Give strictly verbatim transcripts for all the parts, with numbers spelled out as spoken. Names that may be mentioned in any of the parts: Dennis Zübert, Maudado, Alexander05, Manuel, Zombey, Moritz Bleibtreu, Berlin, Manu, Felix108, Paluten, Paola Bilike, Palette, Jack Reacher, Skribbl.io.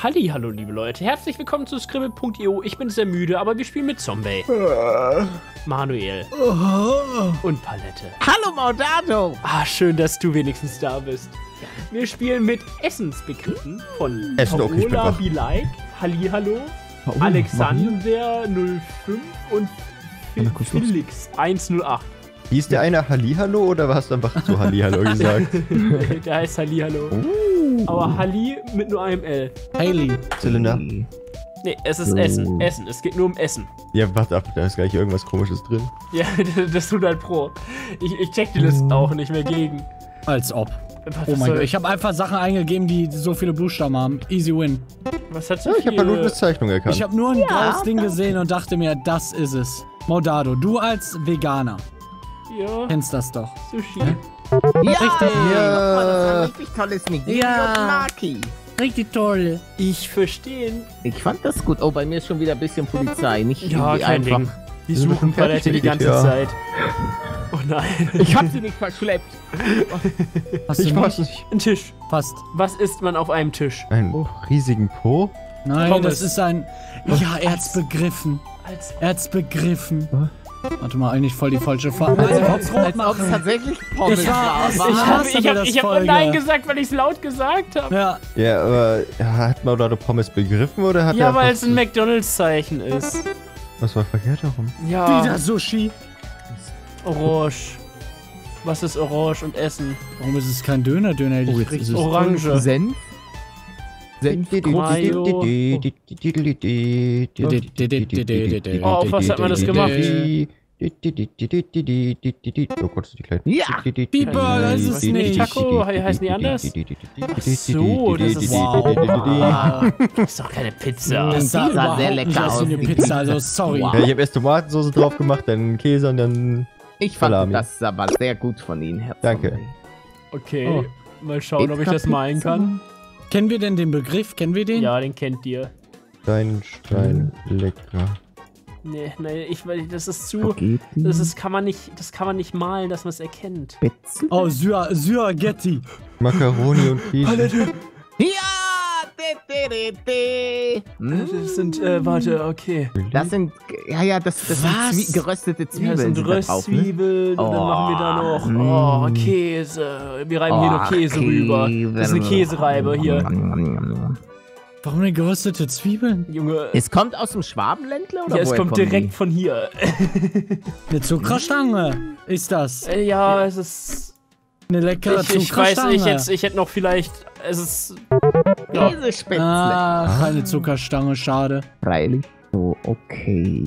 Hallihallo, liebe Leute. Herzlich willkommen zu Skribbl punkt i o. Ich bin sehr müde, aber wir spielen mit Zombey, uh. Manuel uh. und Palette. Hallo, Maudado. Ah, schön, dass du wenigstens da bist. Wir spielen mit Essensbegriffen von Essen Paola Bilike, Hallihallo, Paola, Alexander null fünf und Felix eins null acht. Hieß der eine Hallihallo oder warst du einfach zu Hallihallo gesagt? Der heißt Hallihallo. Oh. Aber Halli mit nur einem L. Halli. Zylinder. Nee, es ist oh. Essen. Essen. Es geht nur um Essen. Ja, warte ab, da ist gleich irgendwas Komisches drin. Ja, das tut halt Pro. Ich, ich check die Listen auch nicht mehr gegen. Als ob. Oh mein Gott, ich habe einfach Sachen eingegeben, die so viele Buchstaben haben. Easy win. Was hat so ja, ich habe Palutens Zeichnung erkannt. Ich habe nur ein ja, graues Ding gesehen und dachte mir, das ist es. Maudado, du als Veganer. Ja. Kennst das doch. Sushi. Ja! Richtig. Ja. Nochmal, das war ein richtig tolles Niki. Ja. Richtig toll. Ich verstehe. Ich fand das gut. Oh, bei mir ist schon wieder ein bisschen Polizei. Nicht ja, kein einfach. Ding. Die suchen Palette die ganze ja. Zeit. Oh nein. Ich hab sie nicht verschleppt. Hast ich weiß nicht. Ein Tisch. Passt. Was isst man auf einem Tisch? Einen oh. riesigen Po? Nein, Pommes. Das ist ein... Ja, er hat's begriffen. Er hat's begriffen. Warte mal, eigentlich voll die falsche Farbe. Also, als ob es tatsächlich Pommes war. Ich hab, ich hab, ich hab Nein gesagt, weil ich es laut gesagt habe. Ja. Ja, aber hat man da Pommes begriffen oder hat ja, er weil es ein McDonalds-Zeichen ist. Was war verkehrt darum? Ja. Wieder Sushi. Orange. Was ist Orange und Essen? Warum ist es kein Döner? Döner oh, jetzt ist es Orange. Senf? Senf? Mayo. Oh, auf was hat man das gemacht? Oh Gott, die kleinen. Ja! Biber, das ist es nicht. Taco, heißen die anders? Ach so, das ist... Wow. Wow. Das ist doch keine Pizza. Das sah, sah sehr lecker aus. Eine Pizza, also sorry. Wow. Ja, ich habe erst Tomatensauce drauf gemacht, dann Käse und dann... Ich fand Salami. Das aber sehr gut von Ihnen, Herr Danke. Zombey. Okay, oh. mal schauen, Jetzt ob ich das malen kann. Kennen wir denn den Begriff? Kennen wir den? Ja, den kennt ihr. Dein Stein lecker. Nee, nee, ich weil das ist zu. Das ist, kann man nicht, das kann man nicht malen, dass man es erkennt. Spitze? Oh, Süagetti. Macaroni und Käse. Ja! Das sind, äh, warte, okay. Das sind, ja, ja, das, das sind Zwie geröstete Zwiebeln. Ja, das sind Röstzwiebeln, da oh. dann machen wir da noch, oh, Käse. Wir reiben oh, hier noch Käse, Käse rüber. Das ist eine Käsereibe hier. Warum denn geröstete Zwiebeln? Junge. Es kommt aus dem Schwabenländler oder? Ja, es kommt direkt von hier. Eine Zuckerstange ist das. Ja, es ist... Eine leckere Zuckerstange. Ich weiß nicht, jetzt, ich hätte noch vielleicht... Es ist... Ja. Käsespätzle. Ah, keine Zuckerstange, schade. Freilich. So, okay.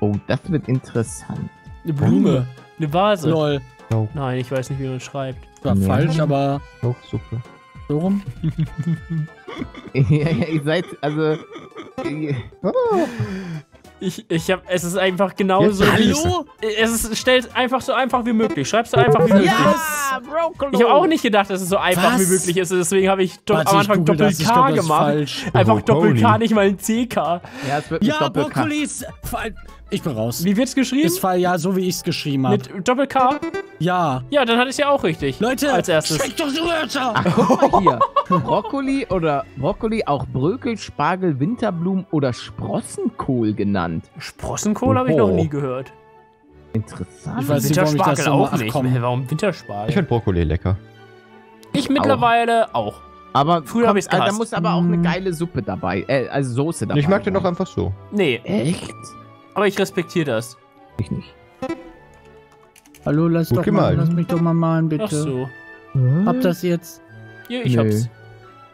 Oh, das wird interessant. Eine Blume. Eine Vase. Lol. No. Nein, ich weiß nicht, wie man schreibt. War ja. falsch, aber... Doch, super. So rum? ja, ja, ihr seid, also... ich, ich hab, es ist einfach genauso... Ja, hallo? Es ist, stellt einfach so einfach wie möglich. Schreibst du einfach wie möglich. Ja, Brokkoli. Ich habe auch nicht gedacht, dass es so einfach Was? wie möglich ist. Deswegen habe ich Warte, am Anfang Doppel-K gemacht. Einfach Doppel-K, nicht mal ein C K. Ja, es wird ja Brokkoli ist... Ich bin raus. Wie wird's geschrieben? Ist Fall ja, so wie ich's geschrieben habe. Mit Doppel-K? Ja. Ja, dann hatte ich's ja auch richtig. Leute, als erstes. Schmeckt doch so Wörter! Ach, guck mal hier. Brokkoli oder Brokkoli auch Brökel, Spargel, Winterblumen oder Sprossenkohl genannt. Sprossenkohl oh. habe ich noch nie gehört. Interessant. Ich weiß Winterspargel nicht, warum ich das so auch nicht. Komm. Warum Winterspargel? Ich finde Brokkoli lecker. Ich mittlerweile auch. auch. Aber früher habe ich's gehasst. Da muss aber auch eine geile Suppe dabei, äh, also Soße dabei. Ich mag den doch einfach so. Nee. Echt? Aber ich respektiere das. Ich nicht. Hallo, lass, doch mal, lass mich doch mal malen, bitte. Ach so. Hm? Hab das jetzt? Ja, ich nee. hab's.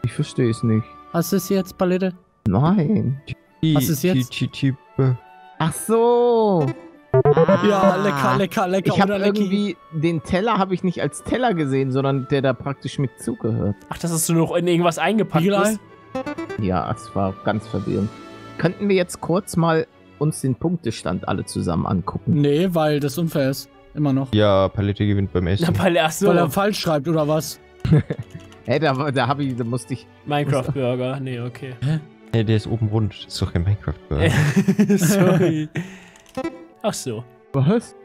Ich verstehe es nicht. Hast du es jetzt, Palette? Nein. Hast du es jetzt? Ach so. Ah. Ja, lecker, lecker, lecker. Ich habe irgendwie den Teller habe ich nicht als Teller gesehen, sondern der da praktisch mit zugehört. Ach, das ist so noch in irgendwas eingepackt ist? Ja, es war ganz verwirrend. Könnten wir jetzt kurz mal uns den Punktestand alle zusammen angucken. Nee, weil das unfair ist. Immer noch. Ja, Palette gewinnt beim Essen. Na, Palette, so. Weil er falsch schreibt, oder was? Hä, da, da, hab ich, da musste ich... Minecraft-Burger. Nee, okay. Hä? Nee, der ist oben rund. Das ist doch kein Minecraft-Burger. Sorry. Ach so. Was?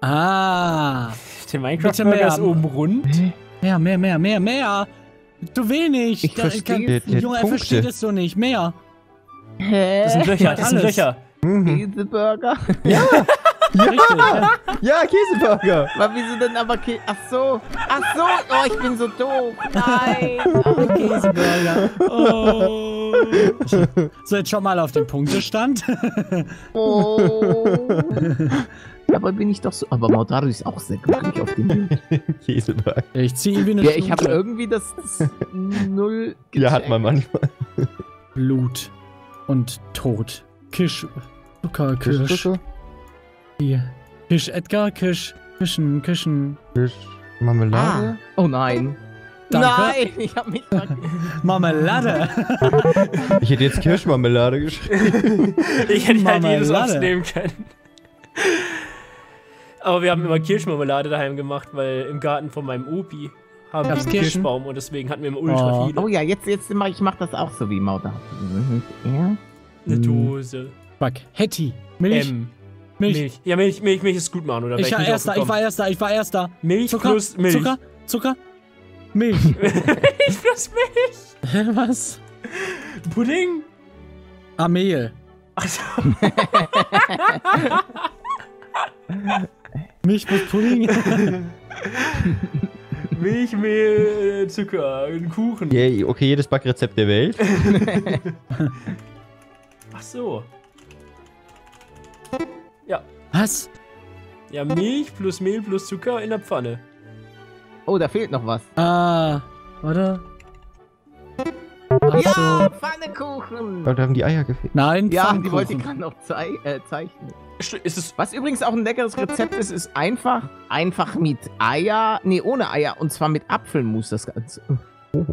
Ah. Der Minecraft-Burger ist oben rund? Ja, mehr, mehr, mehr, mehr. Zu wenig. Ich da, verstehe kann, Junge, er versteht es so nicht. Mehr. Hä? Das sind Löcher, das sind Löcher. Mhm. Käseburger. Ja. Ja. Richtig, ja. Ja, Käseburger. Aber wieso denn aber Käse? Ach so. Ach so. Oh, ich bin so doof. Nein. Oh, Käseburger. Oh. So, jetzt schau mal auf den Punktestand. Oh. Aber bin ich doch so. Aber Maudado ist auch sehr glücklich auf dem Käseburger. Ich ziehe ihn wie eine Ja, Stunde. Ich habe irgendwie das, das Null gecheckt. Ja, hat man manchmal. Blut und Tod. Kisch. Zucker, Kisch. Kisch. Hier. Kisch, Edgar, Kisch. Kischen, Kischen. Kisch. Marmelade? Ah. Oh nein. Danke. Nein, ich hab mich dran. Marmelade? Ich hätte jetzt Kirschmarmelade geschrieben. Ich hätte Marmelade. Halt jedes Obst nehmen können. Aber wir haben immer Kirschmarmelade daheim gemacht, weil im Garten von meinem Opi haben wir einen Kirschbaum und deswegen hatten wir immer ultra viele. Oh ja, jetzt, jetzt immer, ich mach das auch so wie Maudado. Ja. Eine Dose. Fuck. Hetty. Milch. Ähm, Milch. Milch. Ja, Milch, Milch, Milch ist gut, Manu. Oder ich war erster, ich war erster, ich war erster. Milch Zucker, plus Milch. Zucker, Zucker, Milch. Milch plus Milch. Hä, was? Pudding? Amel. Also. Milch plus Pudding? Milch, Mehl, Zucker, einen Kuchen. Yeah, okay, jedes Backrezept der Welt. Ach so. Ja. Was? Ja, Milch plus Mehl plus Zucker in der Pfanne. Oh, da fehlt noch was. Ah, oder? Ach ja, so. Pfannekuchen. Da haben die Eier gefehlt. Nein, ja, die wollte ich gerade noch zei äh, zeichnen. Ist es was übrigens auch ein leckeres Rezept ist, ist einfach, einfach mit Eier, nee, ohne Eier, und zwar mit Apfelmus das Ganze. Oh.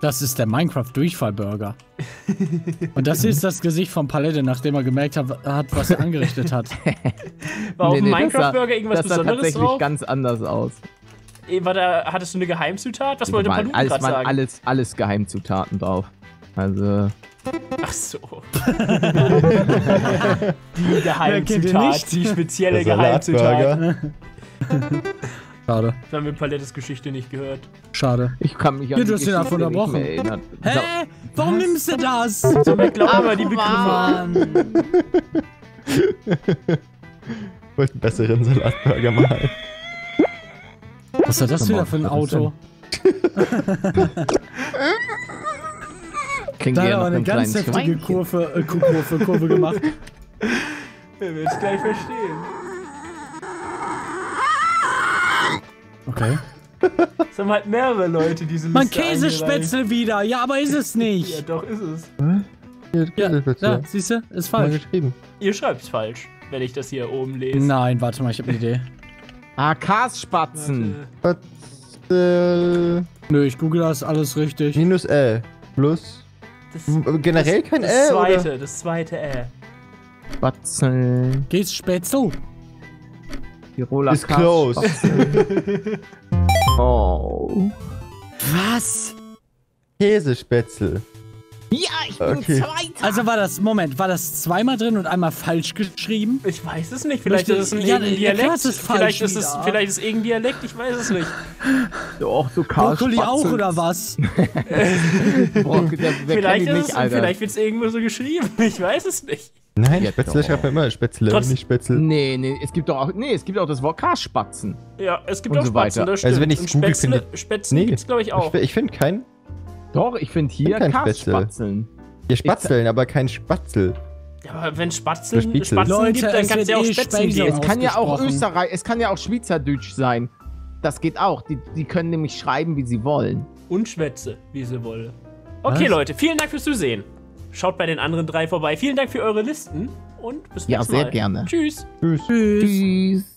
Das ist der Minecraft-Durchfall-Burger. Und das ist das Gesicht von Palette, nachdem er gemerkt hat, was er angerichtet hat. War nee, auf dem nee, Minecraft-Burger irgendwas das sah Besonderes tatsächlich drauf? Ganz anders aus. War da, hattest du eine Geheimzutat? Was wollte Paluten gerade sagen? Alles, alles Geheimzutaten drauf. Also... Ach so. Die Geheimzutat, die spezielle Geheimzutat. Schade. Wir haben Palettes Geschichte nicht gehört. Schade. Ich kann mich an ja, die du hast den einfach unterbrochen. Hä? Hey, warum was? Nimmst du das? So, wir glauben aber die Begriffe. Ich wollte einen besseren Salatburger malen. Was war das wieder für ein Auto? Da hat er aber eine ganz heftige Kurve, äh, Kurve, Kurve gemacht. Er wird es gleich verstehen. Okay. Es haben halt mehrere Leute diese Liste. Man Käsespätzle wieder. Ja, aber ist es nicht. Ja, doch ist es. Hm? Ja, ja, siehst du? Ist falsch. Ihr schreibt's falsch, wenn ich das hier oben lese. Nein, warte mal, ich hab eine Idee. Ah, Kasspatzen. Spatzen. Nö, ich google das alles richtig. Minus L. Plus. Das, generell das, kein das L. Zweite, oder? Das zweite L. Spatzel. Geht's Spätzle? Tiroler ist close. Oh. Was? Käsespätzle. Ja, ich bin okay. Zweiter. Also war das, Moment, war das zweimal drin und einmal falsch geschrieben? Ich weiß es nicht. Vielleicht ist es ein ja, Dialekt. Ist es vielleicht, ist es, vielleicht ist es irgendein Dialekt, ich weiß es nicht. Doch, so Brokkoli auch, oder was? Brock, der, der vielleicht nicht, es, vielleicht wird es irgendwo so geschrieben. Ich weiß es nicht. Nein, ja, Spätzle schreibt man immer Spätzle, Trotz nicht Spätzle. Nee, nee, es gibt doch auch, nee, es gibt auch das Wort Karspatzen. Ja, es gibt und auch so Spatzen, das stimmt. Also wenn ich Spätzle, finde, Spätzle nee, gibt's glaube ich auch. Ich finde kein... Doch, ich finde hier Karspatzeln. Hier Spatzeln, aber kein Spatzel. Ja, aber wenn Spatzeln, Spatzeln Leute, gibt, dann kann es ja auch Spätzle geben. Es kann ja auch Österreich, es kann ja auch Schweizerdeutsch sein. Das geht auch, die, die können nämlich schreiben, wie sie wollen. Und Schwätze, wie sie wollen. Okay, was? Leute, vielen Dank fürs Zusehen. Schaut bei den anderen drei vorbei. Vielen Dank für eure Listen und bis zum nächsten Mal. Ja, sehr gerne. Tschüss. Tschüss. Tschüss. Tschüss.